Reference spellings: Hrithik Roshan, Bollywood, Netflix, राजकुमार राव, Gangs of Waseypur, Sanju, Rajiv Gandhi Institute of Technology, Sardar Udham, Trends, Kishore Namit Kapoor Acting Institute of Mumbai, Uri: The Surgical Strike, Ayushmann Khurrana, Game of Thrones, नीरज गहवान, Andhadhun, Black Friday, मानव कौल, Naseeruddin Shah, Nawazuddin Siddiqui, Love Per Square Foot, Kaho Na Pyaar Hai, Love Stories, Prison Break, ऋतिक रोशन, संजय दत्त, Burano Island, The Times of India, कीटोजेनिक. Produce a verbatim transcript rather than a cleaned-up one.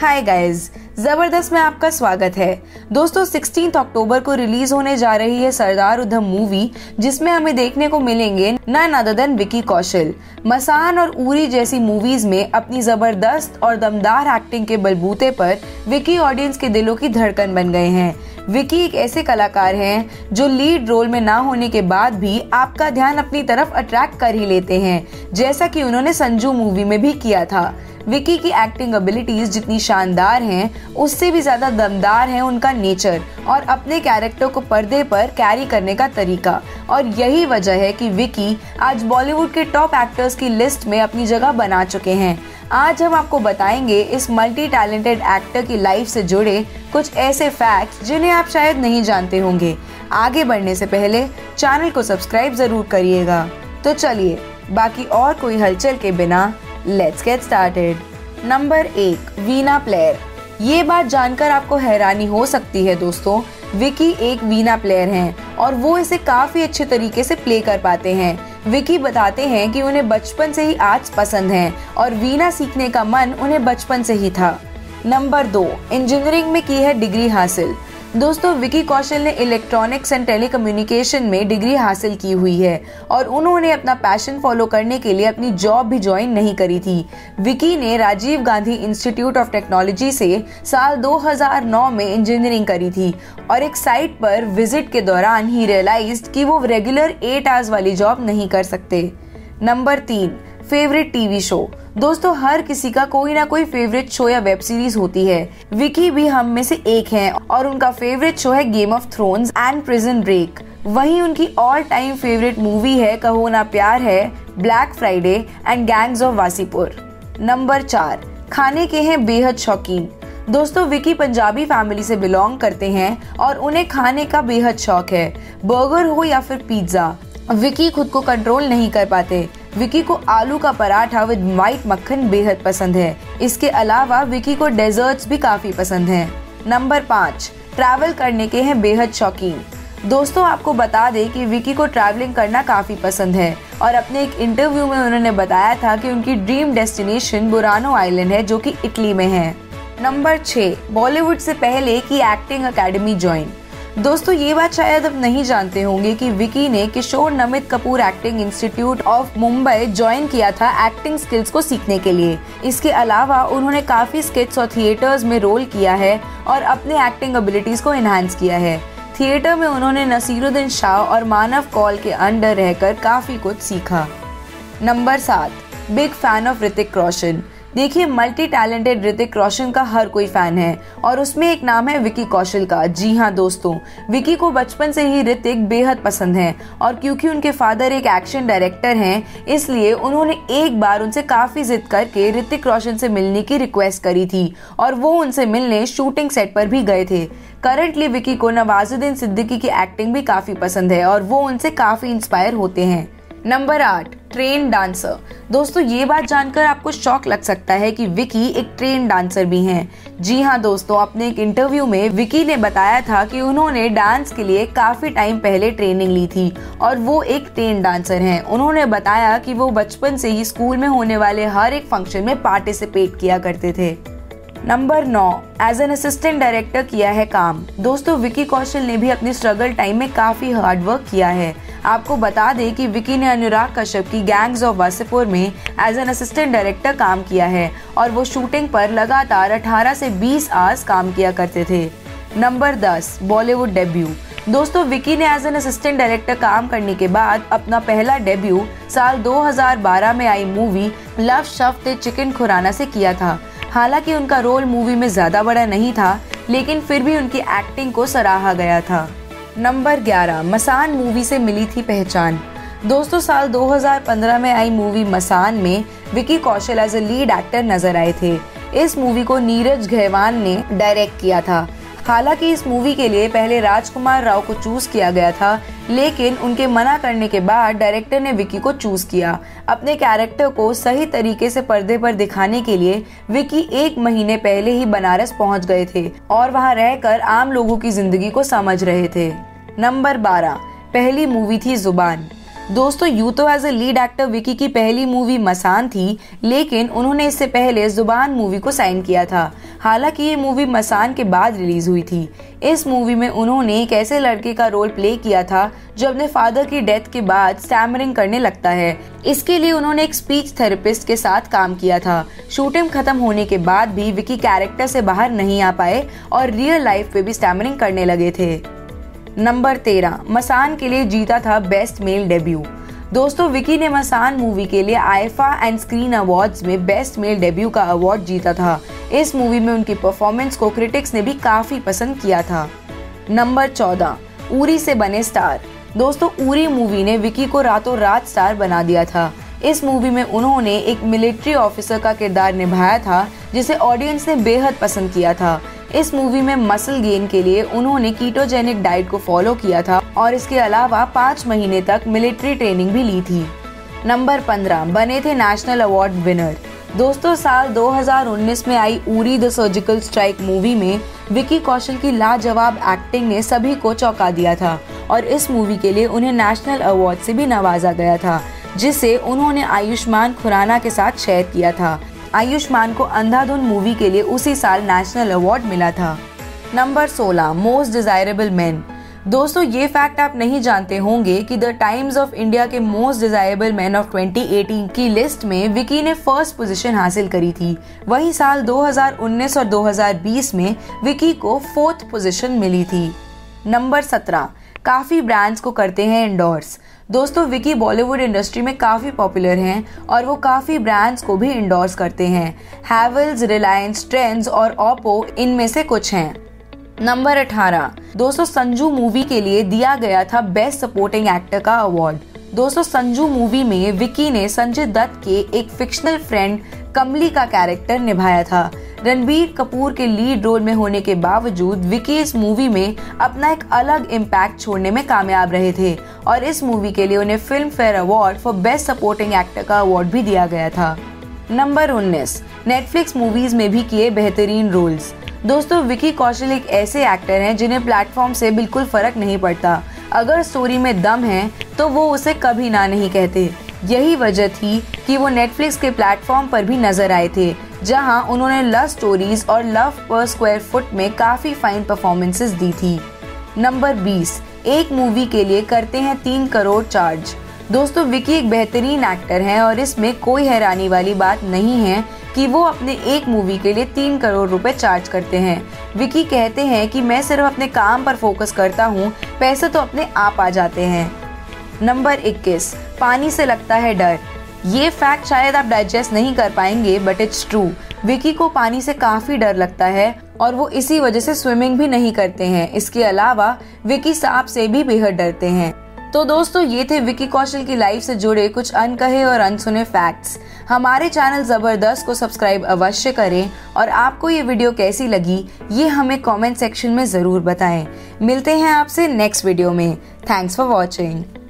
Hi guys, जबरदस्त में आपका स्वागत है। दोस्तों सोलह अक्टूबर को रिलीज होने जा रही है सरदार उधम मूवी, जिसमें हमें देखने को मिलेंगे none other than Vicky Kaushal. Masaan और उरी जैसी मूवीज में अपनी जबरदस्त और दमदार एक्टिंग के बलबूते पर विकी ऑडियंस के दिलों की धड़कन बन गए हैं। विकी एक ऐसे कलाकार हैं जो लीड रोल में ना होने के बाद भी आपका ध्यान अपनी तरफ अट्रैक्ट कर ही लेते हैं, जैसा कि उन्होंने संजू मूवी में भी किया था। विकी की एक्टिंग एबिलिटीज जितनी शानदार हैं, उससे भी ज्यादा दमदार है उनका नेचर और अपने कैरेक्टर को पर्दे पर कैरी करने का तरीका। और यही वजह है कि विकी आज बॉलीवुड के टॉप एक्टर्स की लिस्ट में अपनी जगह बना चुके हैं। आज हम आपको बताएंगे इस मल्टी टैलेंटेड एक्टर की लाइफ से जुड़े कुछ ऐसे फैक्ट्स जिन्हें आप शायद नहीं जानते होंगे। आगे बढ़ने से पहले चैनल को सब्सक्राइब जरूर करिएगा। तो चलिए, बाकी और कोई हलचल के बिना लेट्स गेट स्टार्टेड। नंबर एक, वीणा प्लेयर। ये बात जानकर आपको हैरानी हो सकती है दोस्तों, विकी एक वीणा प्लेयर हैं और वो इसे काफी अच्छे तरीके से प्ले कर पाते हैं। विकी बताते हैं कि उन्हें बचपन से ही आर्ट्स पसंद है और वीणा सीखने का मन उन्हें बचपन से ही था। नंबर दो, इंजीनियरिंग में की है डिग्री हासिल। दोस्तों विकी कौशल ने इलेक्ट्रॉनिक्स एंड टेलीकम्युनिकेशन में डिग्री हासिल की हुई है और उन्होंने अपना पैशन फॉलो करने के लिए अपनी जॉब भी ज्वाइन नहीं करी थी। विकी ने Rajiv Gandhi institute of technology से साल दो हज़ार नौ में इंजीनियरिंग करी थी और एक साइट पर विजिट के दौरान ही रियलाइज्ड कि वो रेगुलर एट आवर्स वाली जॉब नहीं कर सकते। नंबर तीन, फेवरेट टीवी शो। दोस्तों हर किसी का कोई ना कोई फेवरेट शो या वेब सीरीज होती है। विकी भी हम में से एक हैं और उनका फेवरेट शो है game of thrones and prison break. वहीं उनकी ऑल टाइम फेवरेट मूवी है कहो ना Pyaar Hai, black Friday and gangs of Wasseypur. Number चार, खाने के हैं बेहद शौकीन। दोस्तों विकी पंजाबी फैमिली से बिलोंग करते हैं और उन्हें खाने का बेहद शौक है। बर्गर हो या फिर पिज्जा, विकी खुद को कंट्रोल नहीं कर पाते। विकी को आलू का पराठा विद व्हाइट मक्खन बेहद पसंद है। इसके अलावा विकी को डेजर्ट्स भी काफी पसंद हैं। नंबर पाँच, ट्रैवल करने के हैं बेहद शौकीन। दोस्तों आपको बता दें कि विकी को ट्रैवलिंग करना काफी पसंद है और अपने एक इंटरव्यू में उन्होंने बताया था कि उनकी ड्रीम डेस्टिनेशन बुरानो आइलैंड है, जो कि इटली में है। नंबर छः, बॉलीवुड से पहले की एक्टिंग अकेडमी ज्वाइन। दोस्तों ये बात शायद अब नहीं जानते होंगे कि विकी ने Kishore Namit Kapoor acting institute of Mumbai join किया था एक्टिंग स्किल्स को सीखने के लिए। इसके अलावा उन्होंने काफ़ी स्किट्स और थिएटर्स में रोल किया है और अपने एक्टिंग एबिलिटीज़ को एनहांस किया है। थिएटर में उन्होंने नसीरुद्दीन शाह और मानव कौल के अंडर रहकर काफ़ी कुछ सीखा। नंबर सात, big fan of ऋतिक रोशन। देखिए मल्टी टैलेंटेड ऋतिक रोशन का हर कोई फैन है और उसमें एक नाम है विकी कौशल का। जी हाँ दोस्तों, विकी को बचपन से ही ऋतिक बेहद पसंद है और क्योंकि उनके फादर एक एक्शन डायरेक्टर हैं, इसलिए उन्होंने एक बार उनसे काफ़ी जिद करके ऋतिक रोशन से मिलने की रिक्वेस्ट करी थी और वो उनसे मिलने शूटिंग सेट पर भी गए थे। करंटली विकी को नवाजुद्दीन सिद्दीकी की एक्टिंग भी काफ़ी पसंद है और वो उनसे काफ़ी इंस्पायर होते हैं। नंबर आठ, ट्रेन डांसर। दोस्तों ये बात जानकर आपको शॉक लग सकता है कि विकी एक ट्रेन डांसर भी हैं। जी हाँ दोस्तों, अपने एक इंटरव्यू में विकी ने बताया था कि उन्होंने डांस के लिए काफ़ी टाइम पहले ट्रेनिंग ली थी और वो एक ट्रेन डांसर हैं। उन्होंने बताया कि वो बचपन से ही स्कूल में होने वाले हर एक फंक्शन में पार्टिसिपेट किया करते थे। नंबर नौ, एज एन असिस्टेंट डायरेक्टर किया है काम। दोस्तों विकी कौशल ने भी अपने स्ट्रगल टाइम में काफ़ी हार्डवर्क किया है। आपको बता दें कि विकी ने अनुराग कश्यप की गैंग्स ऑफ वासेपुर में एज एन असिस्टेंट डायरेक्टर काम किया है और वो शूटिंग पर लगातार अठारह से बीस आवर्स काम किया करते थे। नंबर दस, बॉलीवुड डेब्यू। दोस्तों विकी ने एज एन असिस्टेंट डायरेक्टर काम करने के बाद अपना पहला डेब्यू साल दो हज़ार बारह में आई मूवी लव शफ्ते चिकन खुराना से किया था। हालांकि उनका रोल मूवी में ज़्यादा बड़ा नहीं था, लेकिन फिर भी उनकी एक्टिंग को सराहा गया था। नंबर ग्यारह, मसान मूवी से मिली थी पहचान। दोस्तों साल दो हज़ार पंद्रह में आई मूवी मसान में Vicky Kaushal as a lead actor नजर आए थे। इस मूवी को नीरज गहवान ने डायरेक्ट किया था। हालांकि इस मूवी के लिए पहले राजकुमार राव को चूज किया गया था, लेकिन उनके मना करने के बाद डायरेक्टर ने विकी को चूज किया। अपने कैरेक्टर को सही तरीके से पर्दे पर दिखाने के लिए विकी एक महीने पहले ही बनारस पहुंच गए थे और वहां रहकर आम लोगों की जिंदगी को समझ रहे थे। नंबर बारह, पहली मूवी थी जुबान। दोस्तों यूँ तो as a lead actor Vicky की पहली मूवी मसान थी, लेकिन उन्होंने इससे पहले जुबान मूवी को साइन किया था। हालांकि ये मूवी मसान के बाद रिलीज हुई थी। इस मूवी में उन्होंने एक ऐसे लड़के का रोल प्ले किया था जो अपने फादर की डेथ के बाद स्टैमरिंग करने लगता है। इसके लिए उन्होंने एक स्पीच थेरेपिस्ट के साथ काम किया था। शूटिंग खत्म होने के बाद भी विकी कैरेक्टर से बाहर नहीं आ पाए और रियल लाइफ पे भी स्टैमरिंग करने लगे थे। नंबर तेरह, मसान के लिए जीता था बेस्ट मेल डेब्यू। दोस्तों विकी ने मसान मूवी के लिए आईफा एंड स्क्रीन अवार्ड्स में बेस्ट मेल डेब्यू का अवार्ड जीता था। इस मूवी में उनकी परफॉर्मेंस को क्रिटिक्स ने भी काफी पसंद किया था। नंबर चौदह, उरी से बने स्टार। दोस्तों उरी मूवी ने विकी को रातों रात स्टार बना दिया था। इस मूवी में उन्होंने एक मिलिट्री ऑफिसर का किरदार निभाया था जिसे ऑडियंस ने बेहद पसंद किया था। इस मूवी में मसल गेन के लिए उन्होंने कीटोजेनिक डाइट को फॉलो किया था और इसके अलावा पाँच महीने तक मिलिट्री ट्रेनिंग भी ली थी। नंबर पंद्रह, बने थे नेशनल अवार्ड विनर। दोस्तों साल दो हज़ार उन्नीस में आई Uri the surgical strike movie में विकी कौशल की लाजवाब एक्टिंग ने सभी को चौंका दिया था और इस मूवी के लिए उन्हें नेशनल अवार्ड से भी नवाजा गया था, जिसे उन्होंने आयुष्मान खुराना के साथ शेयर किया था। आयुष्मान को अंधाधुन मूवी के लिए उसी साल नेशनल अवार्ड मिला था। नंबर सोलह, मोस्ट डिजायरेबल मैन। दोस्तों ये फैक्ट आप नहीं जानते होंगे कि द टाइम्स ऑफ इंडिया के most desirable man of twenty eighteen की लिस्ट में विकी ने फर्स्ट पोजीशन हासिल करी थी। वही साल दो हज़ार उन्नीस और दो हज़ार बीस में विकी को फोर्थ पोजीशन मिली थी। नंबर सत्रह, काफ़ी ब्रांड्स को करते हैं इंडोर्स। दोस्तों विकी बॉलीवुड इंडस्ट्री में काफ़ी पॉपुलर हैं और वो काफ़ी ब्रांड्स को भी इंडोर्स करते हैं। हैवल्स, रिलायंस, ट्रेंड्स और ओप्पो इनमें से कुछ हैं। नंबर अठारह, दोस्तों संजू मूवी के लिए दिया गया था बेस्ट सपोर्टिंग एक्टर का अवार्ड। दोस्तों संजू मूवी में विकी ने संजय दत्त के एक फिक्शनल फ्रेंड कमली का कैरेक्टर निभाया था। रणबीर कपूर के लीड रोल में होने के बावजूद विकी इस मूवी में अपना एक अलग इम्पैक्ट छोड़ने में कामयाब रहे थे और इस मूवी के लिए उन्हें Filmfare award for best supporting actor का अवार्ड भी दिया गया था। नंबर उन्नीस, नेटफ्लिक्स मूवीज में भी किए बेहतरीन रोल्स। दोस्तों विकी कौशल एक ऐसे एक्टर हैं जिन्हें प्लेटफॉर्म से बिल्कुल फर्क नहीं पड़ता। अगर स्टोरी में दम है तो वो उसे कभी ना नहीं कहते। यही वजह थी कि वो नेटफ्लिक्स के प्लेटफॉर्म पर भी नजर आए थे, जहां उन्होंने लव स्टोरीज और लव पर स्क्वायर फुट में काफ़ी फाइन परफॉर्मेंसेस दी थी। नंबर बीस, एक मूवी के लिए करते हैं तीन करोड़ चार्ज। दोस्तों विकी एक बेहतरीन एक्टर हैं और इसमें कोई हैरानी वाली बात नहीं है कि वो अपने एक मूवी के लिए तीन करोड़ रुपए चार्ज करते हैं। विकी कहते हैं कि मैं सिर्फ अपने काम पर फोकस करता हूँ, पैसे तो अपने आप आ जाते हैं। नंबर इक्कीस, पानी से लगता है डर। ये फैक्ट शायद आप डाइजेस्ट नहीं कर पाएंगे, बट इट्स ट्रू। विकी को पानी से काफ़ी डर लगता है और वो इसी वजह से स्विमिंग भी नहीं करते हैं। इसके अलावा विकी सांप से भी बेहद डरते हैं। तो दोस्तों ये थे विकी कौशल की लाइफ से जुड़े कुछ अनकहे और अनसुने फैक्ट्स। हमारे चैनल ज़बरदस्त को सब्सक्राइब अवश्य करें और आपको ये वीडियो कैसी लगी ये हमें कॉमेंट सेक्शन में ज़रूर बताएँ। मिलते हैं आपसे नेक्स्ट वीडियो में। Thanks for watching.